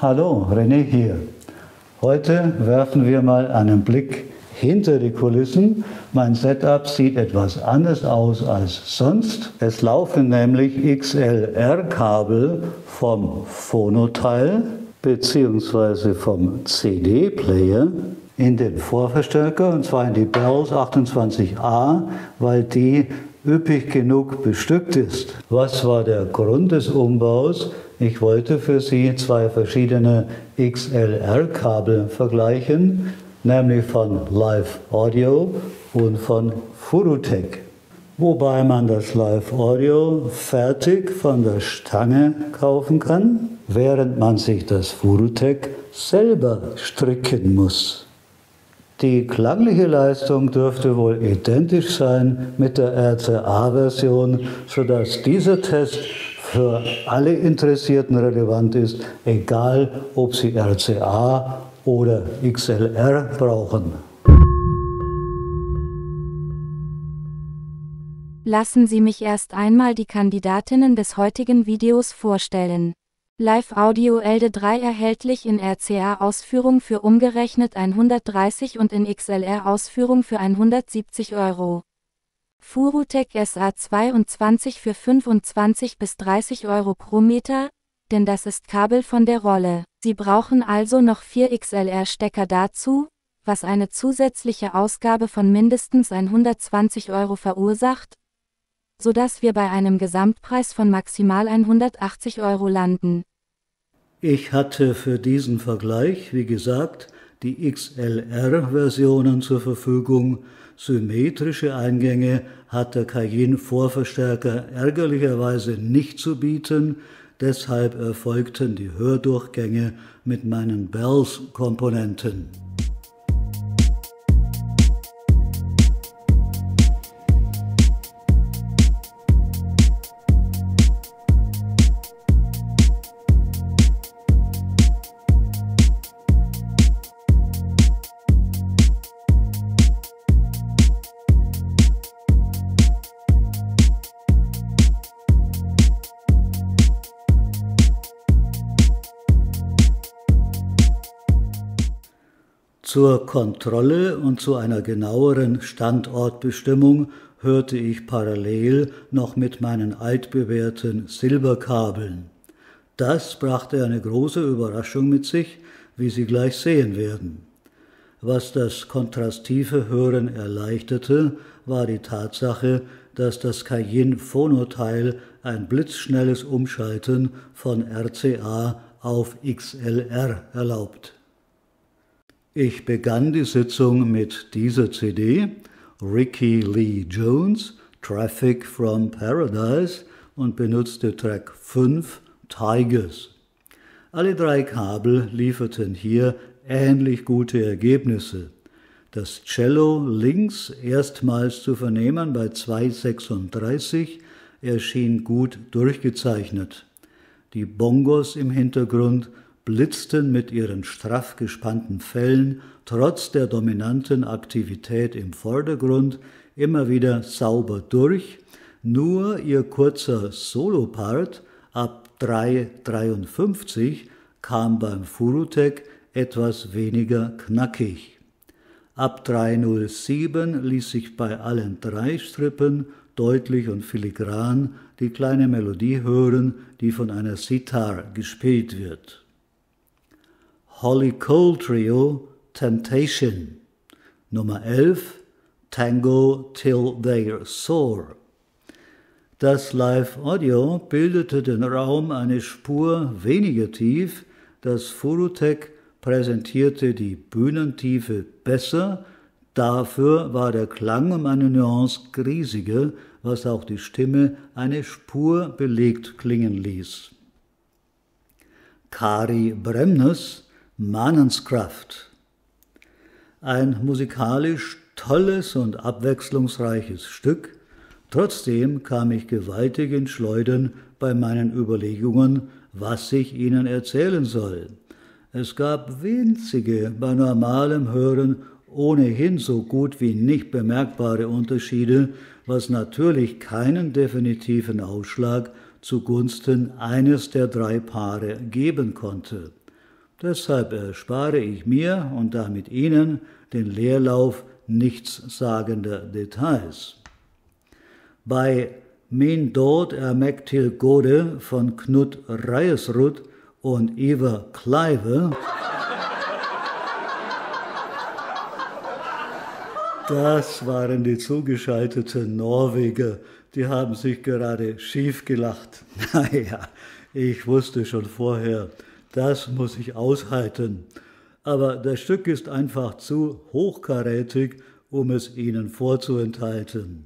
Hallo, René hier. Heute werfen wir mal einen Blick hinter die Kulissen. Mein Setup sieht etwas anders aus als sonst. Es laufen nämlich XLR-Kabel vom Phonoteil bzw. vom CD-Player in den Vorverstärker, und zwar in die Belles 28A, weil die üppig genug bestückt ist. Was war der Grund des Umbaus? Ich wollte für Sie zwei verschiedene XLR-Kabel vergleichen, nämlich von Live Audio und von Furutech. Wobei man das Live Audio fertig von der Stange kaufen kann, während man sich das Furutech selber stricken muss. Die klangliche Leistung dürfte wohl identisch sein mit der RCA-Version, sodass dieser Test für alle Interessierten relevant ist, egal ob sie RCA oder XLR brauchen. Lassen Sie mich erst einmal die Kandidatinnen des heutigen Videos vorstellen. Live Audio LD3 erhältlich in RCA-Ausführung für umgerechnet 130 und in XLR-Ausführung für 170 €. Furutech SA-22 für 25 bis 30 € pro Meter, denn das ist Kabel von der Rolle. Sie brauchen also noch 4 XLR-Stecker dazu, was eine zusätzliche Ausgabe von mindestens 120 € verursacht, sodass wir bei einem Gesamtpreis von maximal 180 € landen. Ich hatte für diesen Vergleich, wie gesagt, die XLR-Versionen zur Verfügung. Symmetrische Eingänge hat der Kayin-Vorverstärker ärgerlicherweise nicht zu bieten, deshalb erfolgten die Hördurchgänge mit meinen Belles-Komponenten. Zur Kontrolle und zu einer genaueren Standortbestimmung hörte ich parallel noch mit meinen altbewährten Silberkabeln. Das brachte eine große Überraschung mit sich, wie Sie gleich sehen werden. Was das kontrastive Hören erleichterte, war die Tatsache, dass das Kayin-Phonoteil ein blitzschnelles Umschalten von RCA auf XLR erlaubt. Ich begann die Sitzung mit dieser CD, Rickie Lee Jones, Traffic from Paradise, und benutzte Track 5, Tigers. Alle drei Kabel lieferten hier ähnlich gute Ergebnisse. Das Cello links, erstmals zu vernehmen bei 2,36, erschien gut durchgezeichnet. Die Bongos im Hintergrund blitzten mit ihren straff gespannten Fellen trotz der dominanten Aktivität im Vordergrund immer wieder sauber durch, nur ihr kurzer Solopart ab 3,53 kam beim Furutech etwas weniger knackig. Ab 3,07 ließ sich bei allen drei Strippen deutlich und filigran die kleine Melodie hören, die von einer Sitar gespielt wird. Holly Cole Trio, Temptation, Nummer 11, Tango Till They're Sore. Das Live Audio bildete den Raum eine Spur weniger tief, das Furutech präsentierte die Bühnentiefe besser, dafür war der Klang um eine Nuance riesiger, was auch die Stimme eine Spur belegt klingen ließ. Kari Bremnes, Mannskraft. Ein musikalisch tolles und abwechslungsreiches Stück, trotzdem kam ich gewaltig ins Schleudern bei meinen Überlegungen, was ich Ihnen erzählen soll. Es gab winzige, bei normalem Hören ohnehin so gut wie nicht bemerkbare Unterschiede, was natürlich keinen definitiven Ausschlag zugunsten eines der drei Paare geben konnte. Deshalb erspare ich mir und damit Ihnen den Leerlauf nichtssagender Details. Bei Min Dod Ermek Til Gode von Knut Reiersrud und Eva Klieve, das waren die zugeschalteten Norweger, die haben sich gerade schief gelacht. Naja, ich wusste schon vorher, das muss ich aushalten. Aber das Stück ist einfach zu hochkarätig, um es Ihnen vorzuenthalten.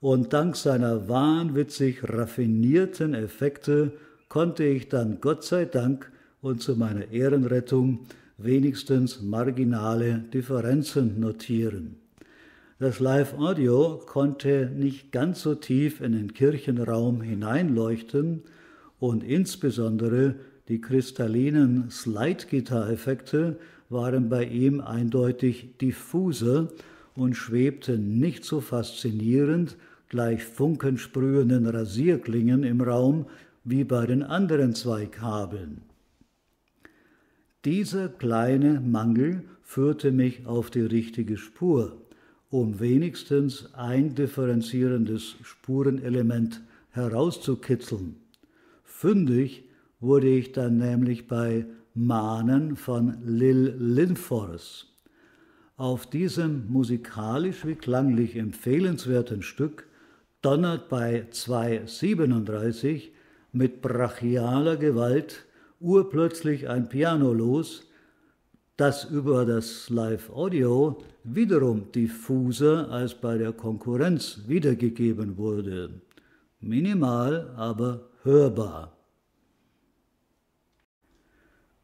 Und dank seiner wahnwitzig raffinierten Effekte konnte ich dann Gott sei Dank und zu meiner Ehrenrettung wenigstens marginale Differenzen notieren. Das Live-Audio konnte nicht ganz so tief in den Kirchenraum hineinleuchten und insbesondere die kristallinen Slide-Gitarre-Effekte waren bei ihm eindeutig diffuser und schwebten nicht so faszinierend gleich funkensprühenden Rasierklingen im Raum wie bei den anderen zwei Kabeln. Dieser kleine Mangel führte mich auf die richtige Spur, um wenigstens ein differenzierendes Spurenelement herauszukitzeln. Fündig wurde ich dann nämlich bei Mahnen von Lill Lindfors. Auf diesem musikalisch wie klanglich empfehlenswerten Stück donnert bei 2:37 mit brachialer Gewalt urplötzlich ein Piano los, das über das Live-Audio wiederum diffuser als bei der Konkurrenz wiedergegeben wurde. Minimal, aber hörbar.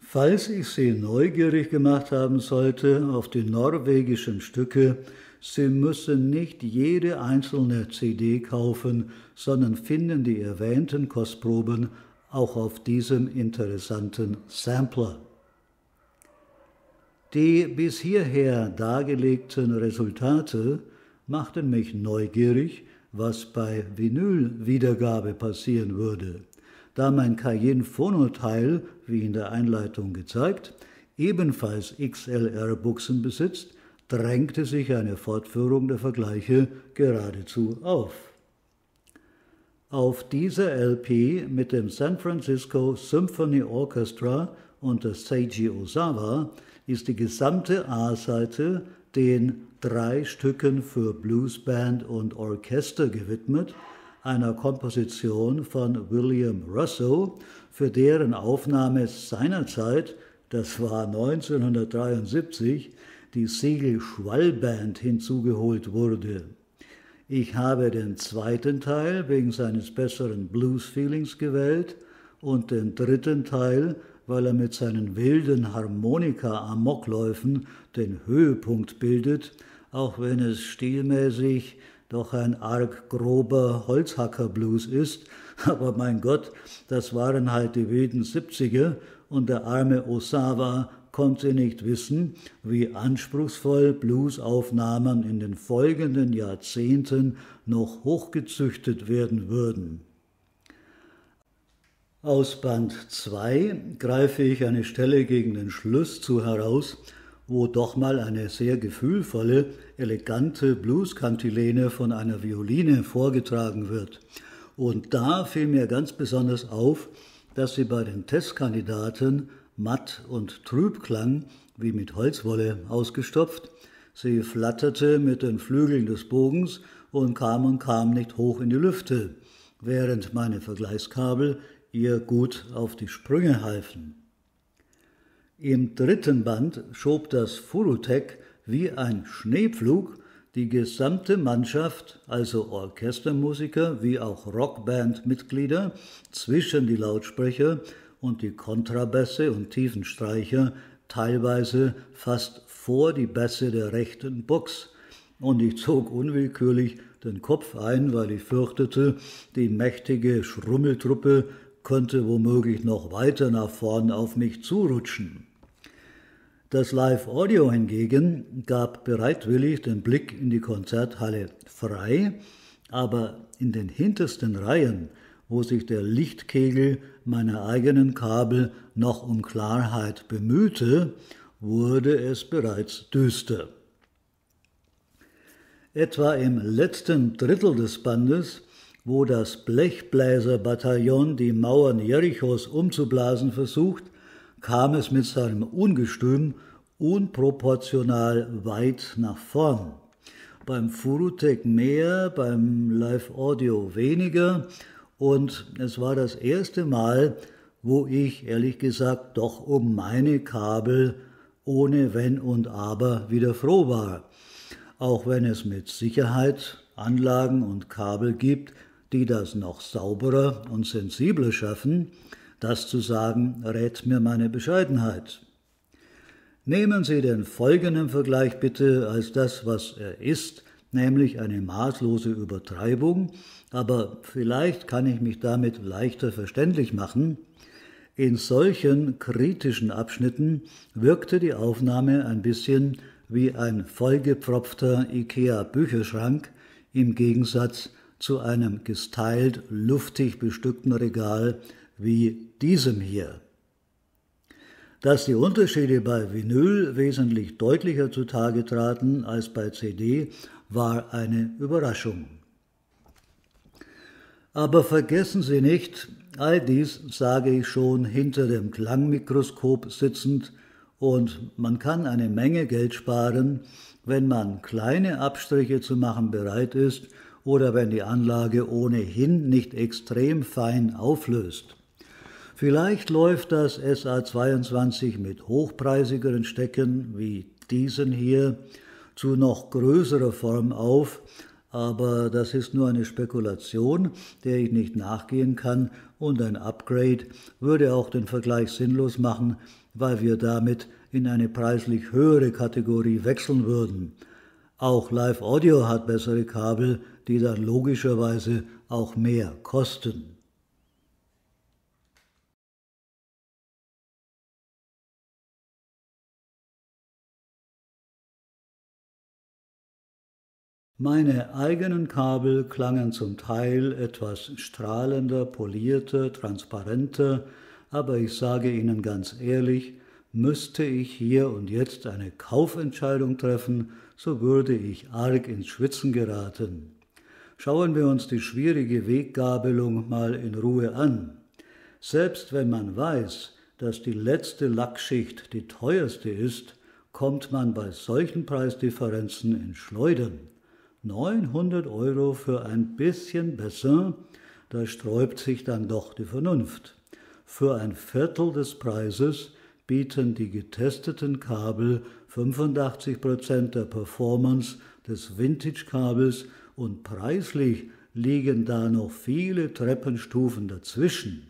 Falls ich Sie neugierig gemacht haben sollte auf die norwegischen Stücke, Sie müssen nicht jede einzelne CD kaufen, sondern finden die erwähnten Kostproben auch auf diesem interessanten Sampler. Die bis hierher dargelegten Resultate machten mich neugierig, was bei Vinyl-Wiedergabe passieren würde, da mein Kayin-Phono-Teil, wie in der Einleitung gezeigt, ebenfalls XLR-Buchsen besitzt, drängte sich eine Fortführung der Vergleiche geradezu auf. Auf dieser LP mit dem San Francisco Symphony Orchestra unter Seiji Ozawa ist die gesamte A-Seite den 3 Stücken für Bluesband und Orchester gewidmet, einer Komposition von William Russo, für deren Aufnahme seinerzeit, das war 1973, die Siegel-Schwall-Band hinzugeholt wurde. Ich habe den zweiten Teil wegen seines besseren Blues-Feelings gewählt und den dritten Teil, weil er mit seinen wilden Harmonika-Amokläufen den Höhepunkt bildet, auch wenn es stilmäßig doch ein arg grober Holzhacker-Blues ist, aber mein Gott, das waren halt die wilden 70er und der arme Ozawa konnte nicht wissen, wie anspruchsvoll Bluesaufnahmen in den folgenden Jahrzehnten noch hochgezüchtet werden würden. Aus Band 2 greife ich eine Stelle gegen den Schluss zu heraus, wo doch mal eine sehr gefühlvolle, elegante Blues-Kantilene von einer Violine vorgetragen wird. Und da fiel mir ganz besonders auf, dass sie bei den Testkandidaten matt und trüb klang, wie mit Holzwolle ausgestopft. Sie flatterte mit den Flügeln des Bogens und kam nicht hoch in die Lüfte, während meine Vergleichskabel ihr gut auf die Sprünge halfen. Im dritten Band schob das Furutech wie ein Schneepflug die gesamte Mannschaft, also Orchestermusiker wie auch Rockbandmitglieder, zwischen die Lautsprecher und die Kontrabässe und Tiefenstreicher, teilweise fast vor die Bässe der rechten Box. Und ich zog unwillkürlich den Kopf ein, weil ich fürchtete, die mächtige Schrummeltruppe könnte womöglich noch weiter nach vorn auf mich zurutschen. Das Live-Audio hingegen gab bereitwillig den Blick in die Konzerthalle frei, aber in den hintersten Reihen, wo sich der Lichtkegel meiner eigenen Kabel noch um Klarheit bemühte, wurde es bereits düster. Etwa im letzten Drittel des Bandes, wo das Blechbläserbataillon die Mauern Jerichos umzublasen versucht, kam es mit seinem Ungestüm unproportional weit nach vorn. Beim Furutech mehr, beim Live Audio weniger, und es war das erste Mal, wo ich ehrlich gesagt doch um meine Kabel ohne Wenn und Aber wieder froh war, auch wenn es mit Sicherheit Anlagen und Kabel gibt, die das noch sauberer und sensibler schaffen. Das zu sagen, rät mir meine Bescheidenheit. Nehmen Sie den folgenden Vergleich bitte als das, was er ist, nämlich eine maßlose Übertreibung, aber vielleicht kann ich mich damit leichter verständlich machen. In solchen kritischen Abschnitten wirkte die Aufnahme ein bisschen wie ein vollgepfropfter IKEA-Bücherschrank im Gegensatz zu einem gestylt, luftig bestückten Regal wie diesem hier. Dass die Unterschiede bei Vinyl wesentlich deutlicher zutage traten als bei CD, war eine Überraschung. Aber vergessen Sie nicht, all dies sage ich schon hinter dem Klangmikroskop sitzend, und man kann eine Menge Geld sparen, wenn man kleine Abstriche zu machen bereit ist oder wenn die Anlage ohnehin nicht extrem fein auflöst. Vielleicht läuft das SA-22 mit hochpreisigeren Stecken wie diesen hier zu noch größerer Form auf, aber das ist nur eine Spekulation, der ich nicht nachgehen kann, und ein Upgrade würde auch den Vergleich sinnlos machen, weil wir damit in eine preislich höhere Kategorie wechseln würden. Auch Live Audio hat bessere Kabel, die dann logischerweise auch mehr kosten. Meine eigenen Kabel klangen zum Teil etwas strahlender, polierter, transparenter, aber ich sage Ihnen ganz ehrlich, müsste ich hier und jetzt eine Kaufentscheidung treffen, so würde ich arg ins Schwitzen geraten. Schauen wir uns die schwierige Weggabelung mal in Ruhe an. Selbst wenn man weiß, dass die letzte Lackschicht die teuerste ist, kommt man bei solchen Preisdifferenzen in Schleudern. 900 € für ein bisschen besser, da sträubt sich dann doch die Vernunft. Für ein Viertel des Preises bieten die getesteten Kabel 85% der Performance des Vintage-Kabels, und preislich liegen da noch viele Treppenstufen dazwischen.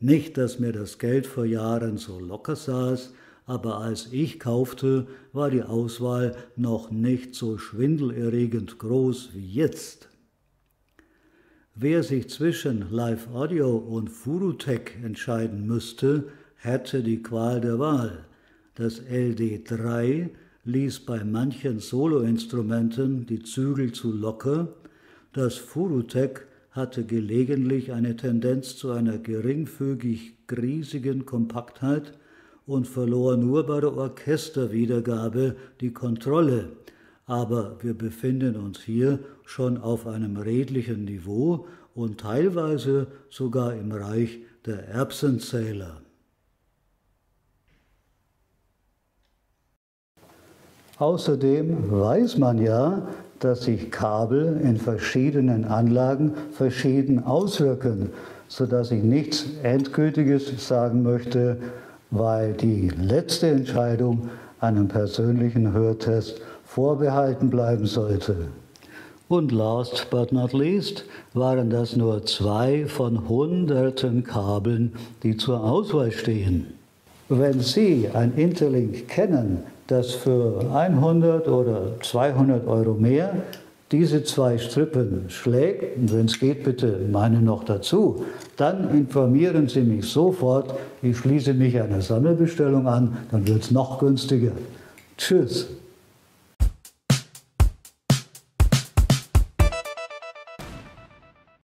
Nicht, dass mir das Geld vor Jahren so locker saß, aber als ich kaufte, war die Auswahl noch nicht so schwindelerregend groß wie jetzt. Wer sich zwischen Live Audio und Furutech entscheiden müsste, hätte die Qual der Wahl. Das LD3 ließ bei manchen Soloinstrumenten die Zügel zu locker, das Furutech hatte gelegentlich eine Tendenz zu einer geringfügig griesigen Kompaktheit und verlor nur bei der Orchesterwiedergabe die Kontrolle. Aber wir befinden uns hier schon auf einem redlichen Niveau und teilweise sogar im Reich der Erbsenzähler. Außerdem weiß man ja, dass sich Kabel in verschiedenen Anlagen verschieden auswirken, sodass ich nichts Endgültiges sagen möchte, weil die letzte Entscheidung einem persönlichen Hörtest vorbehalten bleiben sollte. Und last but not least waren das nur 2 von hunderten Kabeln, die zur Auswahl stehen. Wenn Sie ein Interlink kennen, das für 100 oder 200 € mehr diese 2 Strippen schlägt, und wenn es geht, bitte meine noch dazu, dann informieren Sie mich sofort. Ich schließe mich einer Sammelbestellung an, dann wird es noch günstiger. Tschüss.